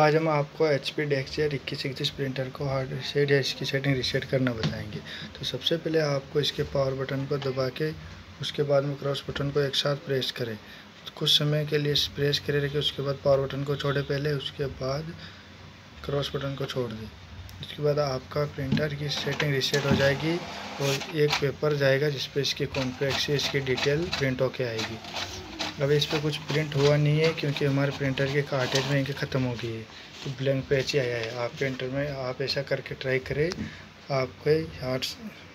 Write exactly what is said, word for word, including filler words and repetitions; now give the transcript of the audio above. आज हम आपको एच पी डेस्कजेट इक्कीस इकतीस प्रिंटर को हार्ड रीसेट या इसकी सेटिंग रीसेट करना बताएंगे। तो सबसे पहले आपको इसके पावर बटन को दबा के उसके बाद में क्रॉस बटन को एक साथ प्रेस करें, कुछ समय के लिए प्रेस करे रखें। उसके बाद पावर बटन को छोड़े पहले, उसके बाद क्रॉस बटन को छोड़ दें। उसके बाद आपका प्रिंटर की सेटिंग रीसेट हो जाएगी और एक पेपर जाएगा जिस पर इसकी कॉन्ट्रैक्ट से इसकी डिटेल प्रिंट होके आएगी। अब इस पर कुछ प्रिंट हुआ नहीं है क्योंकि हमारे प्रिंटर के कार्टेज में इनके ख़त्म हो गई है, तो ब्लैंक पेज ही आया है। आप प्रिंटर में आप ऐसा करके ट्राई करें, आपके हार्ड